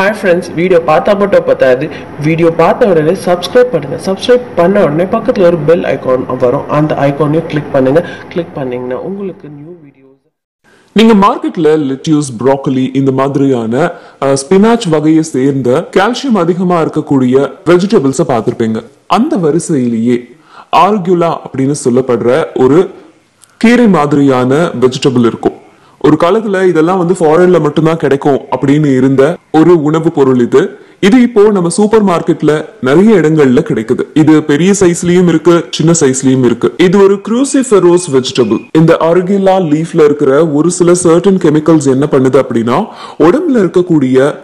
Hi friends, video paatha mattum pathaadhu video paatha odane subscribe panna odane pakkathula oru bell icon varum and icon la click pannunga ungalku new videos நீங்க மார்க்கெட்ல lettuce broccoli இந்த மாதிரியான spinach வகையை சேர்ந்த calcium அதிகமா இருக்கக்கூடிய vegetables பாத்திருப்பீங்க அந்த வரிசையிலேயே ஆர்குலா அப்படினு சொல்லப்படுற ஒரு கீரை மாதிரியான வெஜிடபிள் இருக்கும் ஒரு காலத்துல இதெல்லாம் வந்து ஃபாரின்ல மட்டும் தான் கிடைக்கும் அப்படினு இருந்த ஒரு உணவு பொருள் இது இது இப்போ நம்ம சூப்பர் மார்க்கெட்ல நிறைய இடங்கள்ல கிடைக்குது இது பெரிய சைஸ்லயும் இருக்கு சின்ன சைஸ்லயும் இருக்கு இது ஒரு க்ரூசிஃபெரோஸ் வெஜிடபிள் இந்த ஆர்குலா லீஃப்ல இருக்கிற ஒரு சில சர்டன் கெமிக்கல்ஸ் என்ன பண்ணுது அப்படினா உடம்புல இருக்கக்கூடிய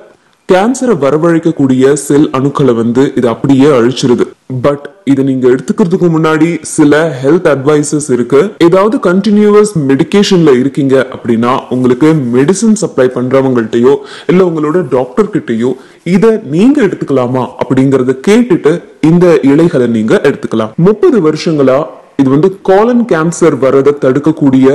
கேன்சரை வரவழைக்கக்கூடிய செல் அணுக்களை வந்து இது அப்படியே அழிச்சிருது பட் இது நீங்க எடுத்துக்கிறதுக்கு முன்னாடி சில ஹெல்த் அட்வைசஸ் இருக்கு ஏதாவது கண்டினியூவஸ் மெடிகேஷன்ல இருக்கீங்க அப்படினா உங்களுக்கு மெடிசின் சப்ளை பண்றவங்கள்ட்டயோ இல்ல உங்களோட டாக்டர் கிட்டயோ இத நீங்க எடுத்துக்கலாமா அப்படிங்கறத கேட்டுட்டு இந்த இலைகளை நீங்க எடுத்துக்கலாம் 30 வருஷங்களா இது வந்து காலன் கேன்சர் வரத தடுக்கக்கூடிய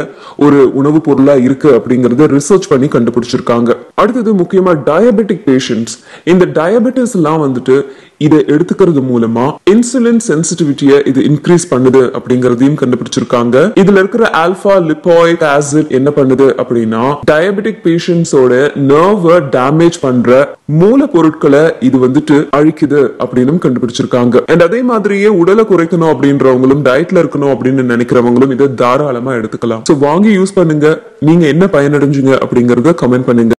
ஒரு உணவு பொருளா இருக்கு அப்படிங்கறத ரிசர்ச் பண்ணி கண்டுபிடிச்சிருக்காங்க அடுத்து முக்கியமா டயாபெட்டிக் பேஷண்ட்ஸ் இந்த டயாபெட்டிஸ்லாம் வந்துட்டு இதை எடுத்துக்கிறது மூலமா இன்சுலின் சென்சிட்டிவிட்டியை இது இன்க்ரீஸ் பண்ணுது அப்படிங்கறதையும் கண்டுபிடிச்சிருக்காங்க இதுல இருக்கிற ஆல்பா லிபாயிக் ஆசிட் என்ன பண்ணுது அப்படினா டயாபெட்டிக் பேஷண்ட்ஸோட நர்வை டேமேஜ் பண்ற மூலப்பொருட்களை இது வந்துட்டு அழிக்குது அப்படினும் கண்டுபிடிச்சிருக்காங்க and அதே மாதிரியே உடலை குறைக்கணும் அப்படின்றவங்களும் டயட்ல இருக்கணும் அப்படினு நினைக்கிறவங்களும் இத தாராளமா எடுத்துக்கலாம் சோ வாங்கி யூஸ் பண்ணுங்க நீங்க என்ன பயனடைஞ்சீங்க அப்படிங்கறத கமெண்ட் பண்ணுங்க